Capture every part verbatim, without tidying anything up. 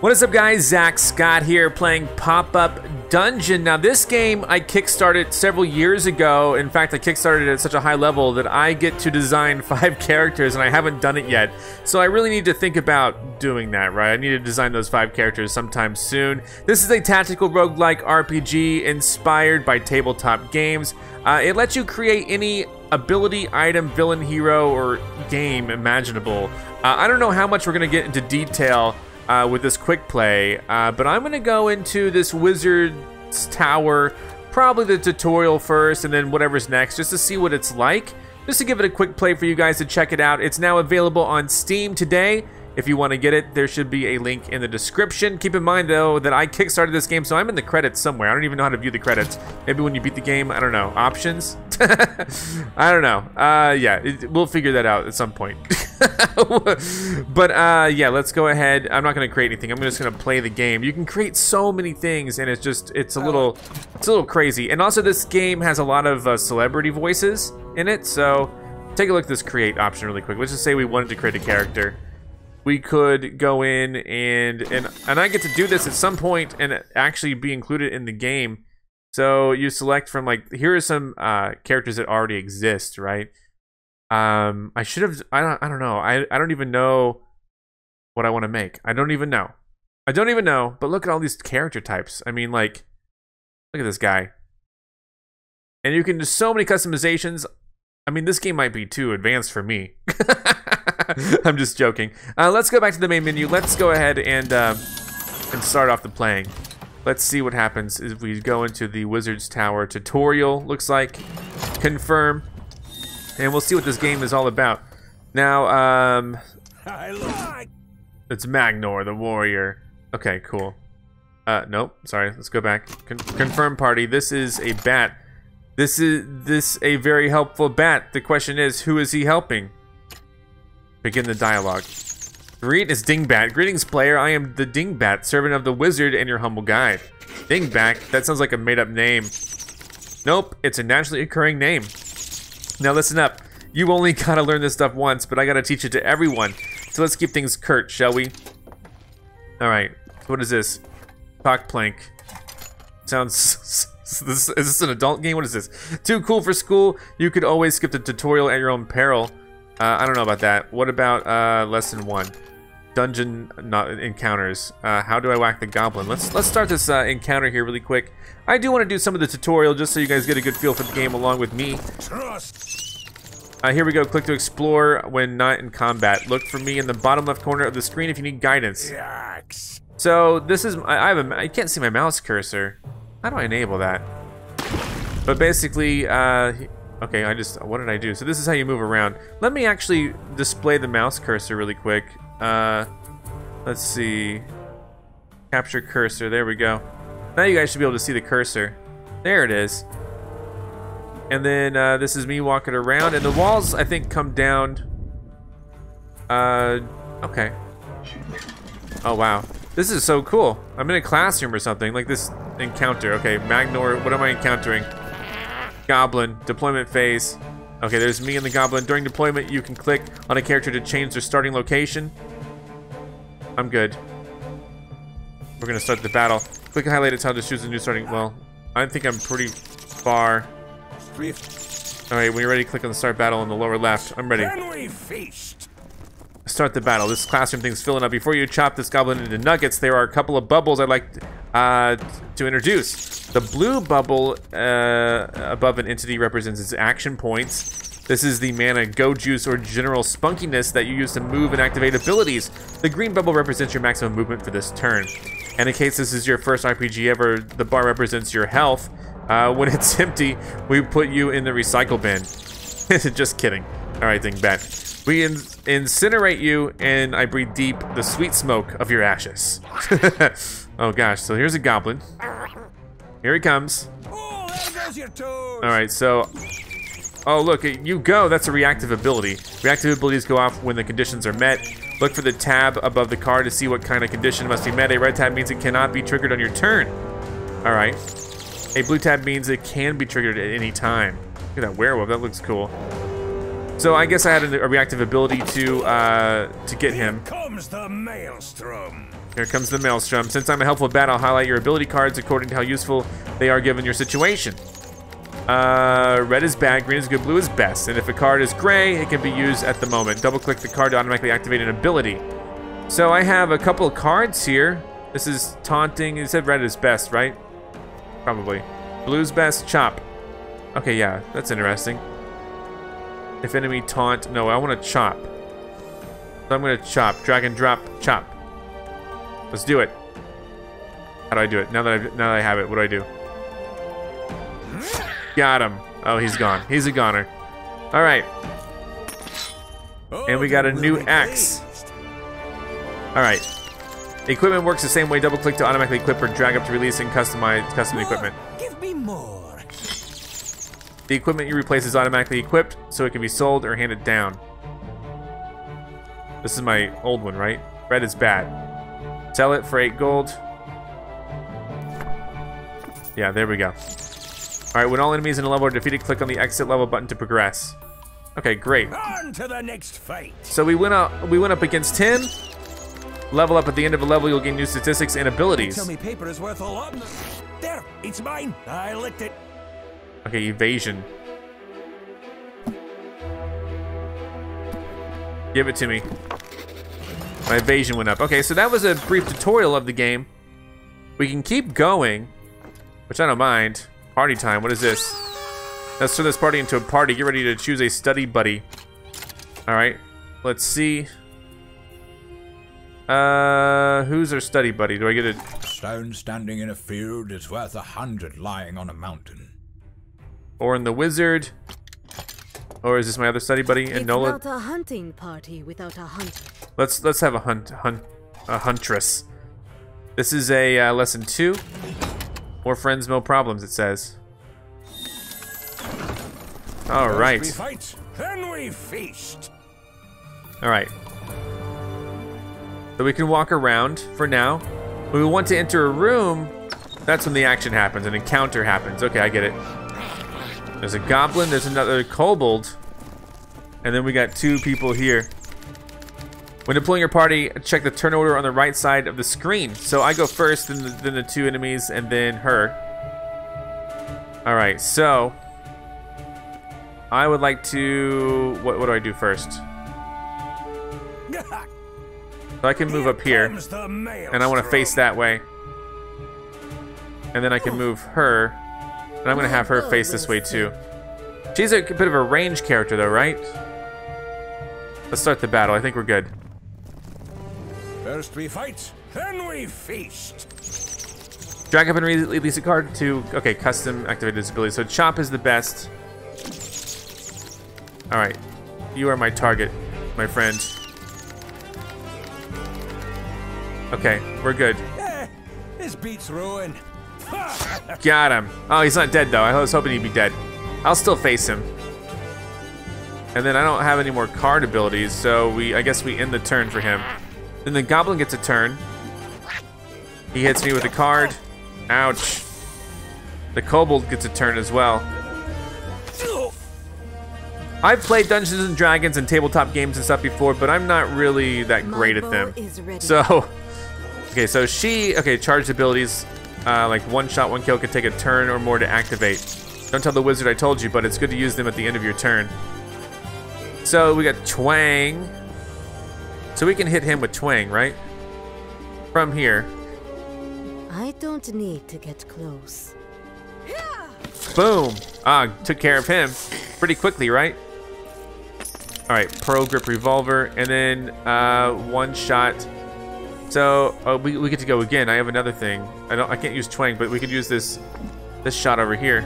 What is up, guys? Zack Scott here, playing Pop-Up Dungeon. Now, this game I kickstarted several years ago. In fact, I kickstarted it at such a high level that I get to design five characters, and I haven't done it yet. So I really need to think about doing that, right? I need to design those five characters sometime soon. This is a tactical roguelike R P G inspired by tabletop games. Uh, it lets you create any ability, item, villain, hero, or game imaginable. Uh, I don't know how much we're going to get into detail Uh, with this quick play, uh, but I'm gonna go into this wizard's tower, probably the tutorial first and then whatever's next, just to see what it's like, just to give it a quick play for you guys to check it out. It's now available on Steam today. If you want to get it, there should be a link in the description. Keep in mind though that I kickstarted this game, so I'm in the credits somewhere. I don't even know how to view the credits. Maybe when you beat the game, I don't know, options? I don't know. Uh, yeah, it, we'll figure that out at some point. But uh, yeah, let's go ahead. I'm not gonna create anything. I'm just gonna play the game. You can create so many things, and it's just it's a little it's a little crazy. And also, this game has a lot of uh, celebrity voices in it. So take a look at this create option really quick. Let's just say we wanted to create a character. We could go in and and and I get to do this at some point and actually be included in the game. So you select from, like, here are some uh, characters that already exist, right? Um, I should have, I don't, I don't know. I, I don't even know what I want to make. I don't even know. I don't even know, but look at all these character types. I mean, like, look at this guy. And you can do so many customizations. I mean, this game might be too advanced for me. I'm just joking. Uh, let's go back to the main menu. Let's go ahead and, um, and start off the playing. Let's see what happens if we go into the Wizard's Tower tutorial, looks like. Confirm. And we'll see what this game is all about. Now, um... it's Magnor, the warrior. Okay, cool. Uh, nope, sorry, let's go back. Con confirm party, this is a bat. This is this a very helpful bat. The question is, who is he helping? Begin the dialogue. Greet is Dingbat. Greetings, player. I am the Dingbat, servant of the wizard and your humble guide. Dingbat? That sounds like a made-up name. Nope, it's a naturally occurring name. Now listen up, you only gotta learn this stuff once, but I gotta teach it to everyone. So let's keep things curt, shall we? Alright, what is this? Cock plank. Sounds... is this an adult game? What is this? Too cool for school? You could always skip the tutorial at your own peril. Uh, I don't know about that. What about uh, lesson one? Dungeon not encounters. Uh, how do I whack the goblin? Let's let's start this uh, encounter here really quick. I do want to do some of the tutorial just so you guys get a good feel for the game along with me. Uh, here we go. Click to explore when not in combat. Look for me in the bottom left corner of the screen if you need guidance. Yikes. So this is I, I have a I can't see my mouse cursor. How do I enable that? But basically, uh, okay. I just what did I do? So this is how you move around. Let me actually display the mouse cursor really quick. Uh, let's see. Capture cursor. There we go. Now you guys should be able to see the cursor. There it is. And then uh, this is me walking around, and the walls I think come down. Uh, okay. Oh wow, this is so cool. I'm in a classroom or something like this encounter. Okay, Magnor. What am I encountering? Goblin deployment phase. Okay, there's me and the goblin. During deployment, you can click on a character to change their starting location. I'm good. We're gonna start the battle. Click and highlight it to choose a new starting. Well, I think I'm pretty far. Alright, when you're ready, click on the start battle on the lower left. I'm ready. Can we feast? Start the battle. This classroom thing's filling up. Before you chop this goblin into nuggets, there are a couple of bubbles I'd like uh, to introduce. The blue bubble uh, above an entity represents its action points. This is the mana, go juice, or general spunkiness that you use to move and activate abilities. The green bubble represents your maximum movement for this turn. And in case this is your first R P G ever, the bar represents your health. Uh, when it's empty, we put you in the recycle bin. Just kidding. Alright, Dingbat. We in incinerate you, and I breathe deep the sweet smoke of your ashes. Oh gosh, so here's a goblin. Here he comes. Oh, there goes your toes. All right, so, oh look, you go, that's a reactive ability. Reactive abilities go off when the conditions are met. Look for the tab above the card to see what kind of condition must be met. A red tab means it cannot be triggered on your turn. All right. A blue tab means it can be triggered at any time. Look at that werewolf, that looks cool. So I guess I had a, a reactive ability to uh, to get him. Here comes the maelstrom. Here comes the maelstrom. Since I'm a helpful bat, I'll highlight your ability cards according to how useful they are given your situation. Uh, red is bad, green is good, blue is best. And if a card is gray, it can be used at the moment. Double-click the card to automatically activate an ability. So I have a couple of cards here. This is taunting. It said red is best, right? Probably. Blue's best, chop. Okay, yeah, that's interesting. If enemy taunt, no, I want to chop. So I'm going to chop, drag and drop, chop. Let's do it. How do I do it? Now that I've, now that I have it, what do I do? Got him. Oh, he's gone. He's a goner. All right. And we got a new axe. All right. Equipment works the same way. Double-click to automatically equip or drag up to release and customize custom equipment. Give me more. The equipment you replace is automatically equipped, so it can be sold or handed down. This is my old one, right? Red is bad. Sell it for eight gold. Yeah, there we go. All right, when all enemies in a level are defeated, click on the exit level button to progress. Okay, great. On to the next fight. So we went up, we went up against him. Level up at the end of a level, you'll gain new statistics and abilities. Tell me paper is worth a lot. There, it's mine. I licked it. Okay, evasion. Give it to me. My evasion went up. Okay, so that was a brief tutorial of the game. We can keep going, which I don't mind. Party time, what is this? Let's turn this party into a party. Get ready to choose a study buddy. All right, let's see. Uh, who's our study buddy? Do I get a... Stone standing in a field is worth a hundred lying on a mountain. Or in the wizard. Or is this my other study buddy? And it's Nola... not a hunting party without a hunt. Let's, let's have a hunt, hunt, a huntress. This is a uh, lesson two. More friends, no problems, it says. All right. We fight, then we feast. All right. So we can walk around for now. When we want to enter a room, that's when the action happens, an encounter happens. Okay, I get it. There's a goblin, there's another kobold, and then we got two people here. When deploying your party, check the turn order on the right side of the screen. So I go first, then the, then the two enemies, and then her. All right, so I would like to, what, what do I do first? So I can move up here, and I want to face that way. And then I can move her, and I'm gonna have her face this way too. She's a bit of a ranged character though, right? Let's start the battle, I think we're good. First we fight, then we feast. Drag up and release a card to, okay, custom activate this ability. So chop is the best. All right, you are my target, my friend. Okay, we're good. Eh, this beats ruin. Got him. Oh, he's not dead though, I was hoping he'd be dead. I'll still face him. And then I don't have any more card abilities, so we, I guess we end the turn for him. Then the goblin gets a turn. He hits me with a card. Ouch. The kobold gets a turn as well. I've played Dungeons and Dragons and tabletop games and stuff before, but I'm not really that great at them. So, okay, so she, okay, charged abilities. Uh, like one shot, one kill, can take a turn or more to activate. Don't tell the wizard I told you, but it's good to use them at the end of your turn. So we got twang. So we can hit him with twang, right? From here. I don't need to get close. Boom. Ah, took care of him pretty quickly, right? All right, pro grip revolver, and then uh, one shot. So oh, we, we get to go again. I have another thing. I don't. I can't use twang, but we could use this this shot over here.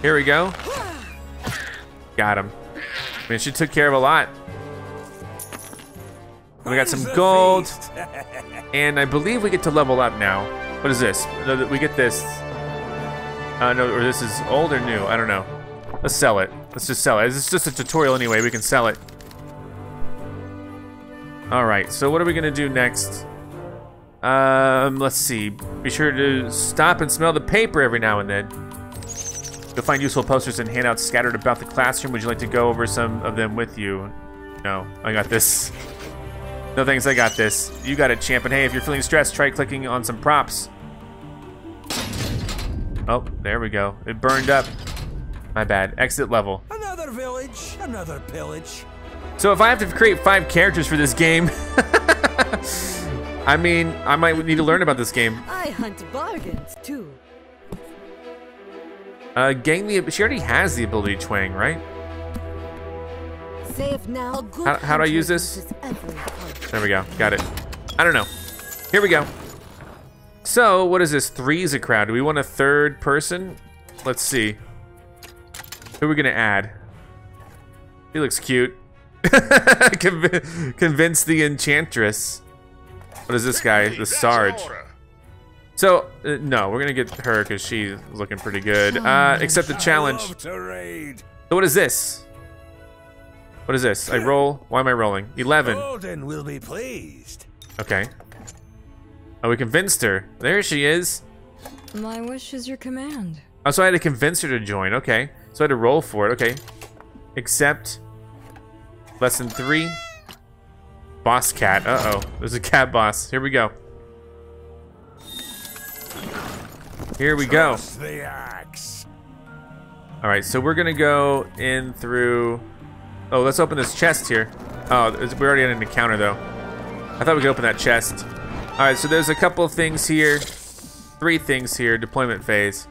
Here we go. Got him. I mean, she took care of a lot. And we got some gold. And I believe we get to level up now. What is this? No, we get this. Uh, no, or this is old or new. I don't know. Let's sell it. Let's just sell it. It's just a tutorial anyway. We can sell it. All right. So what are we going to do next? Um, let's see. Be sure to stop and smell the paper every now and then. You'll find useful posters and handouts scattered about the classroom. Would you like to go over some of them with you? No, I got this. No thanks, I got this. You got it, champ. And hey, if you're feeling stressed, try clicking on some props. Oh, there we go. It burned up. My bad. Exit level. Another village, another pillage. So if I have to create five characters for this game, I mean, I might need to learn about this game. I hunt bargains too. Uh, gang the. She already has the ability to twang, right? Save now. How, how do I use this? There we go. Got it. I don't know. Here we go. So what is this? Three's a crowd. Do we want a third person? Let's see. Who are we gonna add? He looks cute. Conv convince the enchantress. What is this guy? The Sarge. So uh, no, we're gonna get her because she's looking pretty good. Uh, accept the challenge. So what is this? What is this? I roll. Why am I rolling? Eleven. Odin will be pleased. Okay. Oh, we convinced her. There she is. My wish is your command. Oh, so I had to convince her to join. Okay. So I had to roll for it. Okay. Accept. Lesson three. Boss cat. Uh-oh. There's a cat boss. Here we go. Here we go. The axe. All right. So we're going to go in through... Oh, let's open this chest here. Oh, we're already on an encounter, though. I thought we could open that chest. All right. So there's a couple of things here. Three things here. Deployment phase.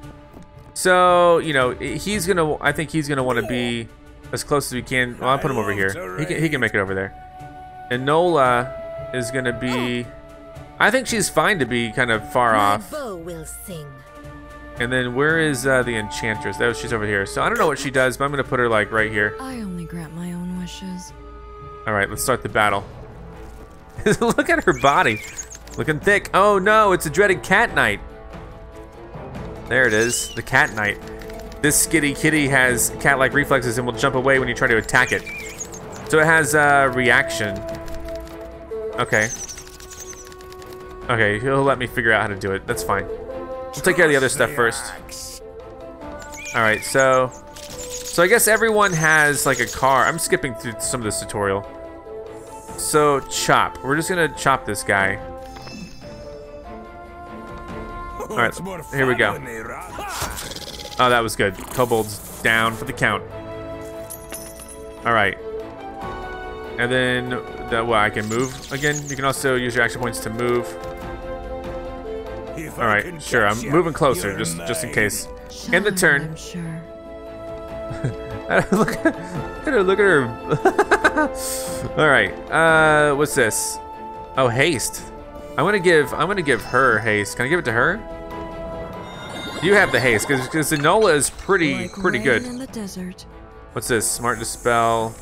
So, you know, he's going to... I think he's going to want to be... as close as we can. Well, I'll put him over here. He can, he can make it over there. And Enola is gonna be... I think she's fine to be kind of far off. And then where is uh, the enchantress? Oh, she's over here. So I don't know what she does, but I'm gonna put her like right here. I only grant my own wishes. All right, let's start the battle. Look at her body. Looking thick. Oh no, it's a dreaded cat knight. There it is, the cat knight. This skitty kitty has cat-like reflexes and will jump away when you try to attack it. So it has a uh, reaction. Okay. Okay, he'll let me figure out how to do it. That's fine. We'll take care of the other stuff first. All right, so... So I guess everyone has like a car. I'm skipping through some of this tutorial. So chop. We're just gonna chop this guy. All right, here we go. Oh, that was good. Kobold's down for the count. All right. And then, that well, I can move again. You can also use your action points to move. All right, sure, I'm moving closer, just just in case. End the turn. Look at her, look at her. All right, uh, what's this? Oh, haste. I'm gonna give, I'm gonna give her haste. Can I give it to her? You have the haste, because Enola is pretty, pretty good. What's this? Smart Dispel.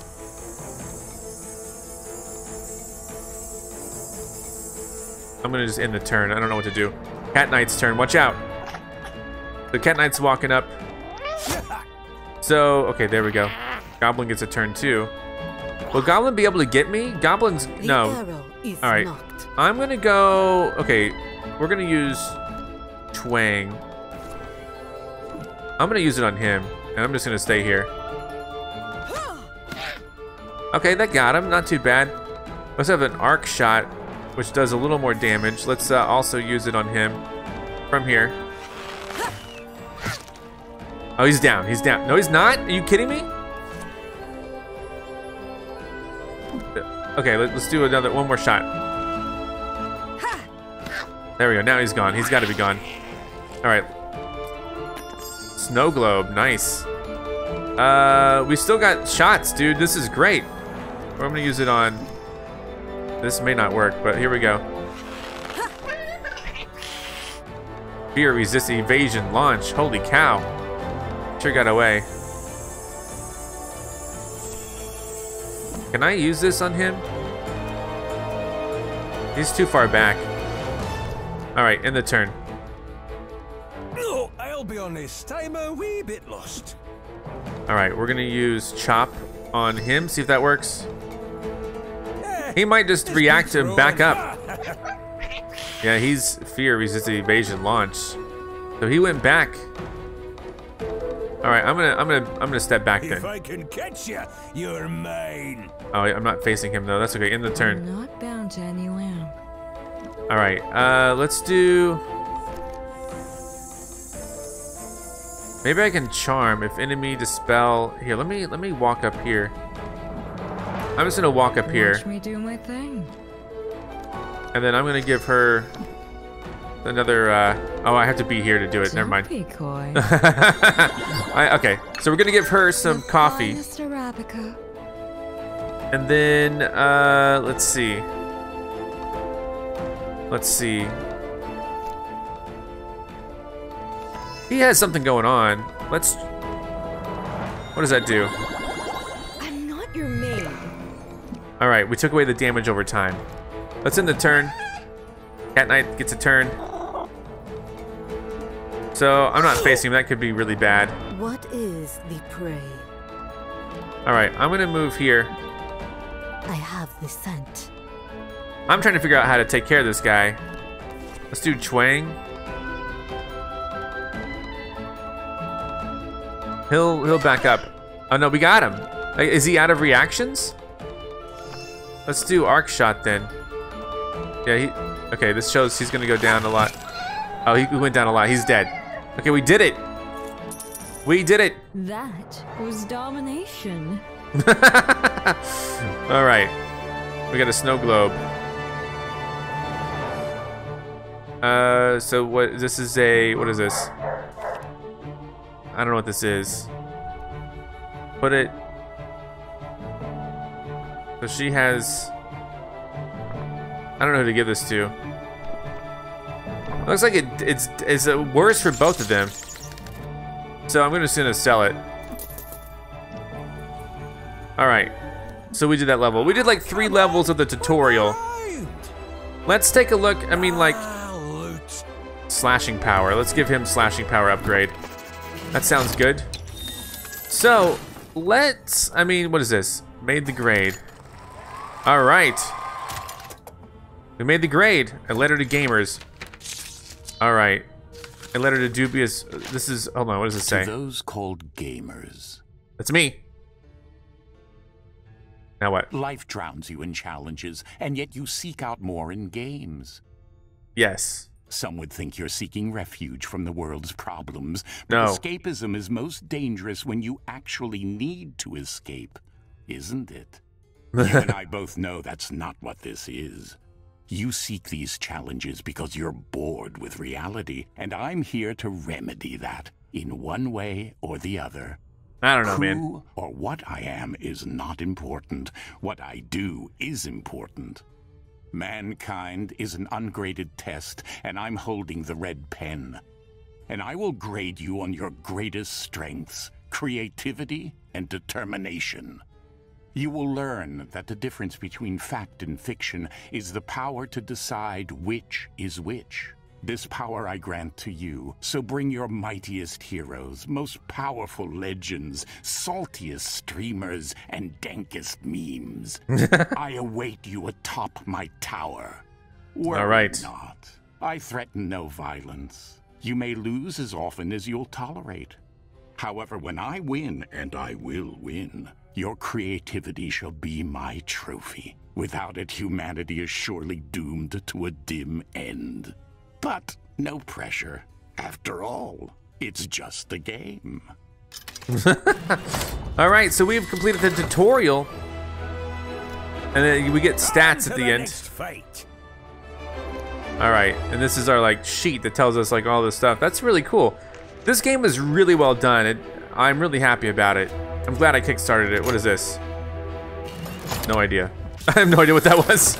I'm gonna just end the turn. I don't know what to do. Cat Knight's turn, watch out. The Cat Knight's walking up. So, okay, there we go. Goblin gets a turn too. Will Goblin be able to get me? Goblin's, no. All right, I'm gonna go, okay, we're gonna use Twang. I'm gonna use it on him, and I'm just gonna stay here. Okay, that got him, not too bad. Let's have an arc shot, which does a little more damage. Let's uh, also use it on him from here. Oh, he's down, he's down. No, he's not, are you kidding me? Okay, let's do another, one more shot. There we go, now he's gone, he's gotta be gone. All right. Snow globe, nice. Uh, we still got shots, dude. This is great. I'm gonna use it on. This may not work, but here we go. Fear resist evasion launch. Holy cow! Sure got away. Can I use this on him? He's too far back. All right, end the turn. Be on this time a wee bit lost. All right, we're gonna use chop on him. See if that works. Yeah, he might just react to back up. Yeah, he's fear resistant evasion launch. So he went back. All All right, I'm gonna, I'm gonna, I'm gonna step back then. If I can catch you, you're mine. Oh, I'm not facing him though. That's okay. End the turn. I'm not bound to any lamb. All right, uh, let's do. Maybe I can charm if enemy dispel. Here, let me, let me walk up here. I'm just gonna walk up here. Watch me do my thing. And then I'm gonna give her another. Uh, oh, I have to be here to do it. Don't Never mind. Be coy. I, okay, so we're gonna give her some the coffee. And then uh, let's see. Let's see. He has something going on. Let's. What does that do? I'm not your maid. All right, we took away the damage over time. Let's end the turn. Cat Knight gets a turn. So I'm not facing him. That could be really bad. What is the prey? All right, I'm gonna move here. I have the scent. I'm trying to figure out how to take care of this guy. Let's do Chuang. He'll he'll back up. Oh no, we got him. Is he out of reactions? Let's do Arc Shot then. Yeah, he, okay, this shows he's gonna go down a lot. Oh, he went down a lot, he's dead. Okay, we did it. We did it. That was domination. All right, we got a snow globe. Uh, so what, this is a, what is this? I don't know what this is. Put it, so she has, I don't know who to give this to. Looks like it, it's it's worse for both of them. So I'm just gonna sell it. All right. So we did that level. We did like three levels of the tutorial. Let's take a look. I mean, like slashing power. Let's give him slashing power upgrade. That sounds good. So let's. I mean, what is this? Made the grade. All right. We made the grade. A letter to gamers. All right. A letter to dubious. This is. Hold on. What does it say? To those called gamers. That's me. Now what? Life drowns you in challenges, and yet you seek out more in games. Yes. Some would think you're seeking refuge from the world's problems. But no. Escapism is most dangerous when you actually need to escape, isn't it? You and I both know that's not what this is. You seek these challenges because you're bored with reality, and I'm here to remedy that in one way or the other. I don't know, Who man. Who or what I am is not important. What I do is important. Mankind is an ungraded test, and I'm holding the red pen. And I will grade you on your greatest strengths, creativity and determination. You will learn that the difference between fact and fiction is the power to decide which is which. This power I grant to you, so bring your mightiest heroes, most powerful legends, saltiest streamers, and dankest memes. I await you atop my tower. Worry All right. not. I threaten no violence. You may lose as often as you'll tolerate. However, when I win, and I will win, your creativity shall be my trophy. Without it, humanity is surely doomed to a dim end. But no pressure. After all, it's just a game. All right, so we've completed the tutorial. And then we get stats at the end. Fight. All right, and this is our like sheet that tells us like all this stuff. That's really cool. This game is really well done. It, I'm really happy about it. I'm glad I kickstarted it. What is this? No idea. I have no idea what that was.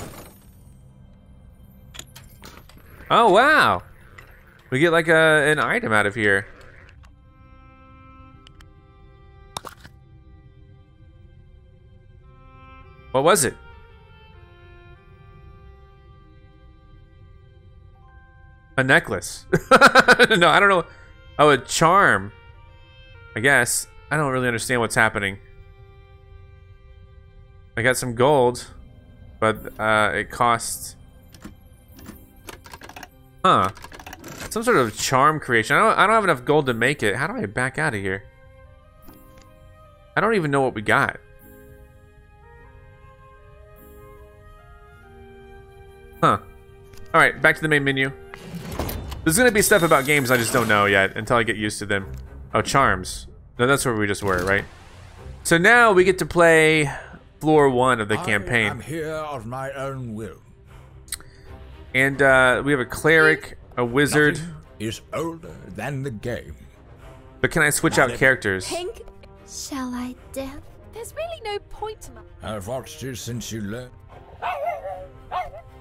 Oh wow! We get like a an item out of here. What was it? A necklace. No, I don't know. Oh, a charm. I guess. I don't really understand what's happening. I got some gold, but uh, it costs. Huh? Some sort of charm creation. I don't. I don't have enough gold to make it. How do I back out of here? I don't even know what we got. Huh. Alright, back to the main menu. There's gonna be stuff about games I just don't know yet until I get used to them. Oh, charms. No, that's where we just were, right? So now we get to play floor one of the I campaign. I'm here of my own will. And uh, we have a cleric, a wizard. Nothing is older than the game. But can I switch Not out characters? Pink. Shall I, death? There's really no point to my... I've watched you since you left.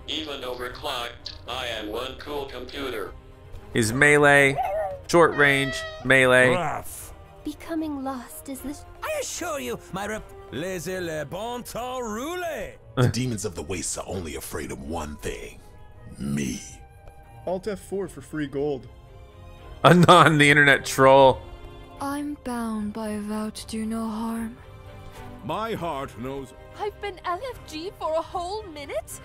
Even overclocked, I am one cool computer. Is melee, short range, melee. Rough. Becoming lost is this. I assure you, my rep. Laissez le bon temps rouler. The demons of the wastes are only afraid of one thing. Me. Alt F four for free gold. Anon, the internet troll. I'm bound by a vow to do no harm. My heart knows. I've been L F G for a whole minute.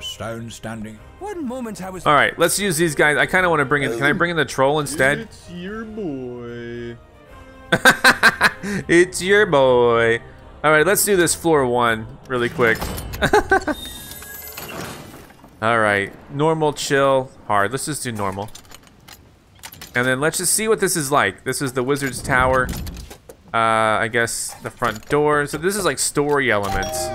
Stone standing. One moment I was. All right, let's use these guys. I kind of want to bring in. Can I bring in the troll instead? It's your boy. It's your boy. All right, let's do this floor one really quick. All right, normal, chill, hard. Let's just do normal. And then let's just see what this is like. This is the wizard's tower. Uh, I guess the front door. So this is like story elements.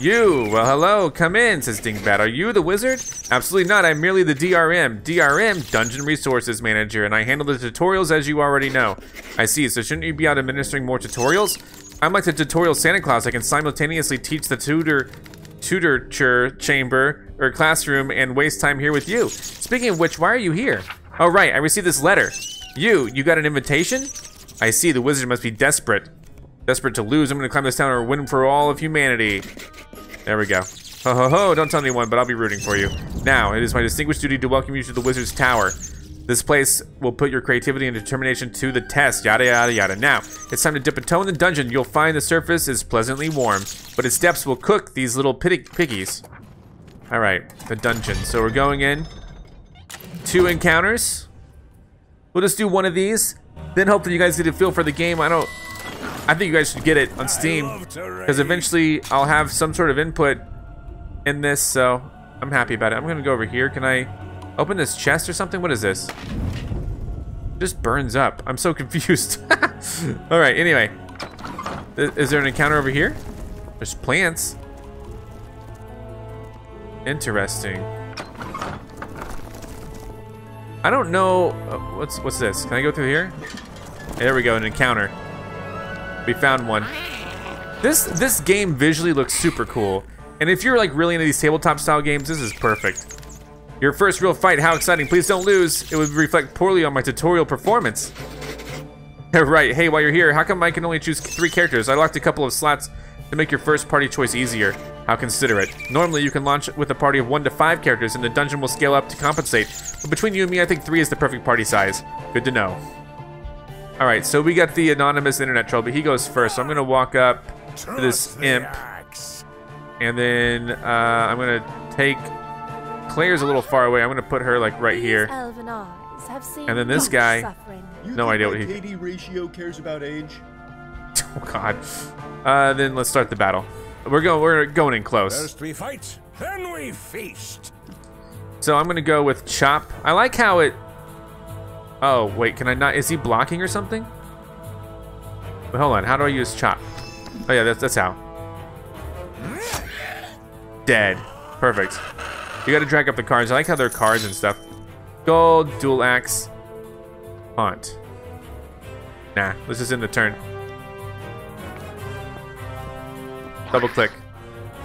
You, well hello, come in, says Dingbat. Are you the wizard? Absolutely not, I'm merely the D R M. D R M, Dungeon Resources Manager, and I handle the tutorials as you already know. I see, so shouldn't you be out administering more tutorials? I'm like the tutorial Santa Claus. I can simultaneously teach the tutor... tutor chamber, or classroom, and waste time here with you. Speaking of which, why are you here? Oh, right, I received this letter. You, you got an invitation? I see, the wizard must be desperate. Desperate to lose, I'm gonna climb this tower and win for all of humanity. There we go. Ho ho ho, don't tell anyone, but I'll be rooting for you. Now, it is my distinguished duty to welcome you to the wizard's tower. This place will put your creativity and determination to the test, yada yada yada. Now, it's time to dip a toe in the dungeon. You'll find the surface is pleasantly warm, but its depths will cook these little pig piggies. All right, the dungeon. So we're going in. Two encounters. We'll just do one of these, then hope that you guys get a feel for the game. I don't... I think you guys should get it on Steam, because eventually I'll have some sort of input in this, so I'm happy about it. I'm gonna go over here. Can I open this chest or something? What is this? It just burns up. I'm so confused. All right, anyway. Is there an encounter over here? There's plants. Interesting. I don't know. What's, what's this? Can I go through here? There we go, an encounter. We found one. This this game visually looks super cool. And if you're like really into these tabletop style games, this is perfect. Your first real fight, how exciting. Please don't lose. It would reflect poorly on my tutorial performance. Right, hey, while you're here, how come I can only choose three characters? I locked a couple of slots to make your first party choice easier. How considerate. Normally you can launch with a party of one to five characters and the dungeon will scale up to compensate. But between you and me, I think three is the perfect party size. Good to know. All right, so we got the anonymous internet troll, but he goes first. So I'm gonna walk up to this imp, and then uh, I'm gonna take Claire's a little far away. I'm gonna put her like right here, and then this guy, no idea what he. K D ratio cares about age. Oh God. Uh, then let's start the battle. We're going. We're going in close. First we fight, then we feast. So I'm gonna go with Chop. I like how it. Oh, wait, can I not? Is he blocking or something? But hold on, how do I use Chop? Oh, yeah, that's, that's how. Dead. Perfect. You gotta drag up the cards. I like how they're cards and stuff. Gold, dual axe, haunt. Nah, this is in the turn. Double click.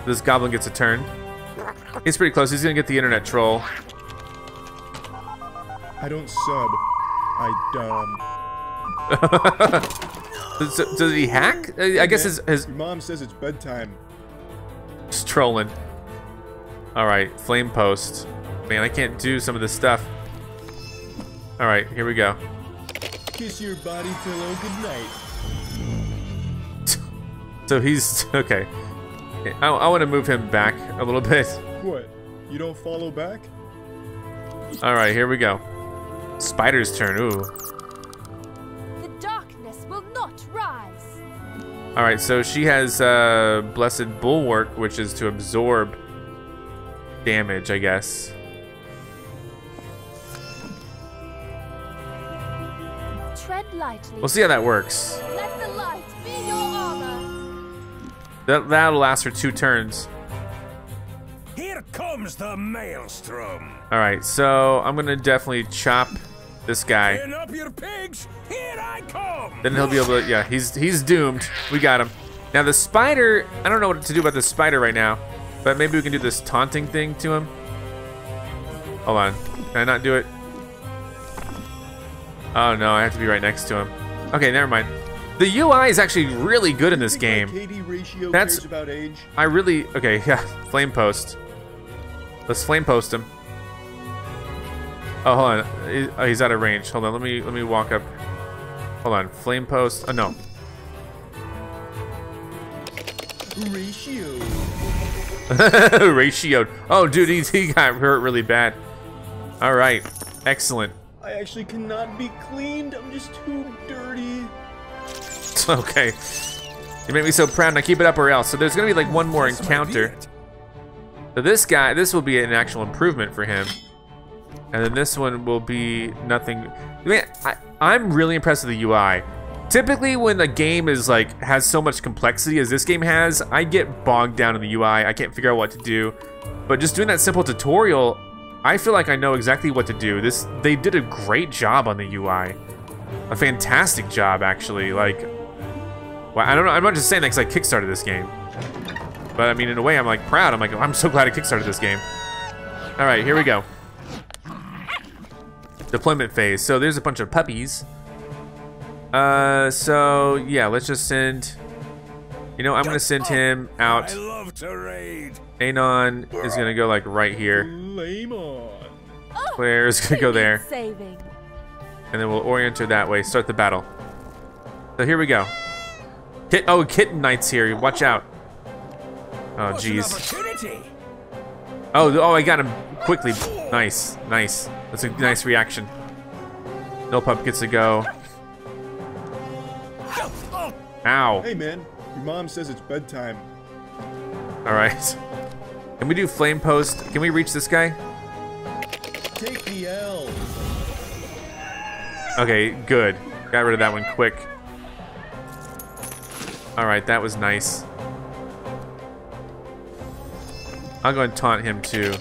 This goblin gets a turn. He's pretty close. He's gonna get the internet troll. I don't sub. I dumb. does, does he hack? I hey guess man, his, his... Your mom says it's bedtime. Just trolling. Alright, flame post. Man, I can't do some of this stuff. Alright, here we go. Kiss your body pillow goodnight. So he's... Okay. I, I want to move him back a little bit. What? You don't follow back? Alright, here we go. Spider's turn, ooh. The darkness will not rise. Alright, so she has uh, Blessed Bulwark, which is to absorb damage, I guess. Tread lightly. We'll see how that works. Let the light be your armor. That, that'll last for two turns. Here comes the maelstrom. Alright, so I'm gonna definitely chop this guy. Clean up your pigs. Here I come. Then he'll be able to, yeah, he's he's doomed. We got him. Now the spider, I don't know what to do about the spider right now, but maybe we can do this taunting thing to him. Hold on, can I not do it? Oh no, I have to be right next to him. Okay, never mind. The U I is actually really good in this game. That's, I really, okay, yeah, flame post. Let's flame post him. Oh, hold on, oh, he's out of range. Hold on, let me let me walk up. Hold on, flame post. Oh no. Ratio. Ratioed. Oh, dude, he, he got hurt really bad. All right, excellent. I actually cannot be cleaned. I'm just too dirty. Okay. You make me so proud. Now keep it up, or else. So there's gonna be like one more encounter. So this guy, this will be an actual improvement for him. And then this one will be nothing. I mean, I, I'm really impressed with the U I. Typically when a game is like, has so much complexity as this game has, I get bogged down in the U I. I can't figure out what to do. But just doing that simple tutorial, I feel like I know exactly what to do. This, they did a great job on the U I. A fantastic job, actually. Like, well, I don't know, I'm not just saying that because I kickstarted this game. But I mean, in a way, I'm like proud. I'm like, I'm so glad I kickstarted this game. All right, here we go. Deployment phase. So there's a bunch of puppies. Uh, so yeah, let's just send. You know, I'm gonna send him out. I love to raid. Anon is gonna go like right here. Claire is gonna go there. And then we'll orient her that way. Start the battle. So here we go. Kit oh, kitten knight's here. Watch out. Oh jeez. Oh oh, I got him quickly. Nice, nice. That's a nice reaction. No pup gets to go. Ow. Hey man, your mom says it's bedtime. All right. Can we do flame post? Can we reach this guy? Take the L. Okay, good. Got rid of that one quick. All right, that was nice. I'll go and taunt him too.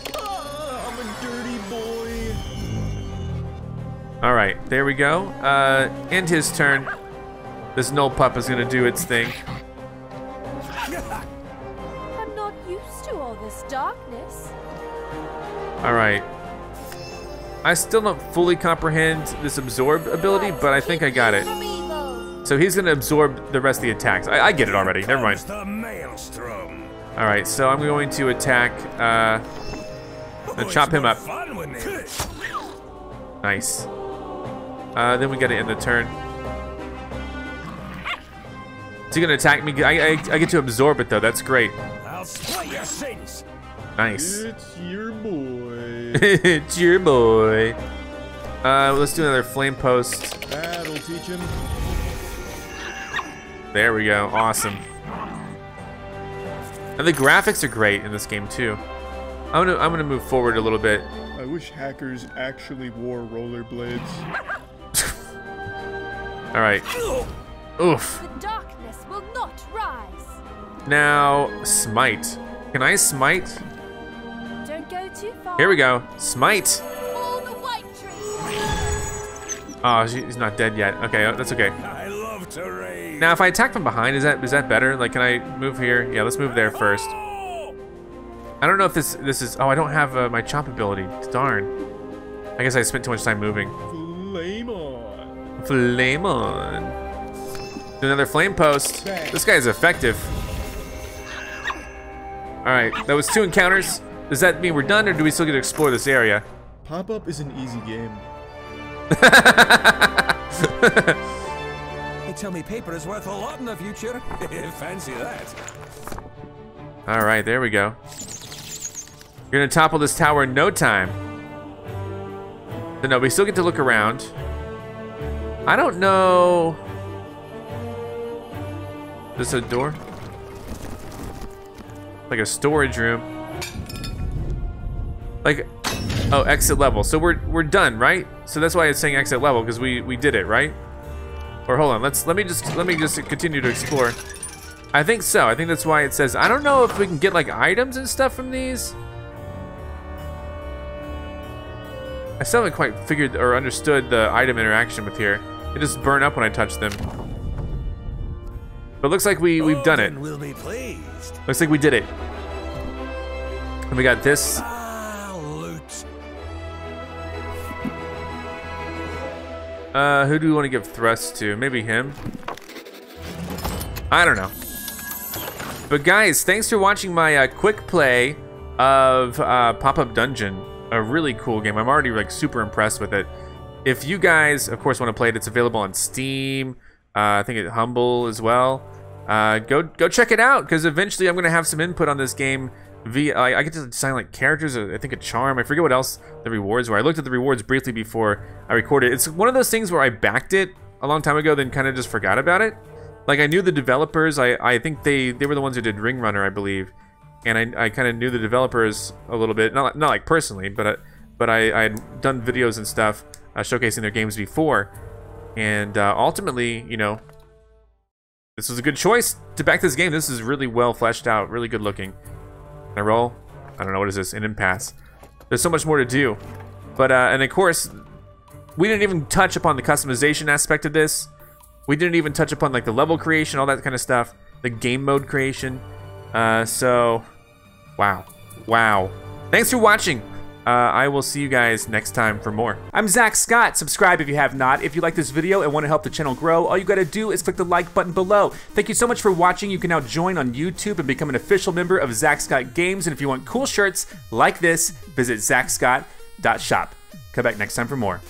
All right, there we go. Uh, end his turn. This null pup is gonna do its thing. I'm not used to all this darkness. All right. I still don't fully comprehend this absorb ability, but I think I got it. So he's gonna absorb the rest of the attacks. I, I get it already. Never mind. All right, so I'm going to attack. Uh, I'm gonna chop him up. Nice. Uh, then we gotta end the turn. Is he gonna attack me? I, I, I get to absorb it though, that's great. I'll split your sins. Nice. It's your boy. It's your boy. Uh, let's do another flame post. That'll teach him. There we go, awesome. And the graphics are great in this game too. I'm gonna, I'm gonna move forward a little bit. I wish hackers actually wore rollerblades. All right. Oof. The darkness will not rise. Now, smite. Can I smite? Don't go too far. Here we go. Smite. All the white trees. Oh, she's not dead yet. Okay, that's okay. I love to raid. Now, if I attack from behind, is that is that better? Like, can I move here? Yeah, let's move there first. I don't know if this this is. Oh, I don't have uh, my chop ability. Darn. I guess I spent too much time moving. Flame on. Flame on. Another flame post. This guy is effective. All right, that was two encounters. Does that mean we're done, or do we still get to explore this area? Pop up is an easy game. They tell me paper is worth a lot in the future. Fancy that. All right, there we go. You're gonna topple this tower in no time. So no, we still get to look around. I don't know. This a door? Like a storage room. Like, oh, exit level. So we're we're done, right? So that's why it's saying exit level, because we we did it, right? Or hold on, let's let me just let me just continue to explore. I think so. I think that's why it says. I don't know if we can get like items and stuff from these. I still haven't quite figured or understood the item interaction with here. They just burn up when I touch them. But it looks like we we've done it. Will be pleased. Looks like we did it. And we got this. Uh, who do we want to give thrust to? Maybe him. I don't know. But guys, thanks for watching my uh, quick play of uh, Pop-Up Dungeon. A really cool game. I'm already like super impressed with it. If you guys, of course, want to play it, it's available on Steam. Uh, I think it's Humble as well. Uh, go go check it out, because eventually I'm gonna have some input on this game. Via I, I get to design like characters. I think a charm. I forget what else the rewards were. I looked at the rewards briefly before I recorded. It's one of those things where I backed it a long time ago, then kind of just forgot about it. Like I knew the developers. I I think they they were the ones who did Ring Runner, I believe. And I, I kind of knew the developers a little bit, not not like personally, but I, but I, I had done videos and stuff uh, showcasing their games before, and uh, ultimately, you know, this was a good choice to back this game. This is really well fleshed out, really good looking. Can I roll? I don't know, what is this? An impasse. There's so much more to do, but uh, and of course, we didn't even touch upon the customization aspect of this. We didn't even touch upon like the level creation, all that kind of stuff, the game mode creation. Uh, so, wow. Wow. Thanks for watching. Uh, I will see you guys next time for more. I'm Zach Scott. Subscribe if you have not. If you like this video and want to help the channel grow, all you got to do is click the like button below. Thank you so much for watching. You can now join on YouTube and become an official member of Zack Scott Games. And if you want cool shirts like this, visit Zack Scott dot shop. Come back next time for more.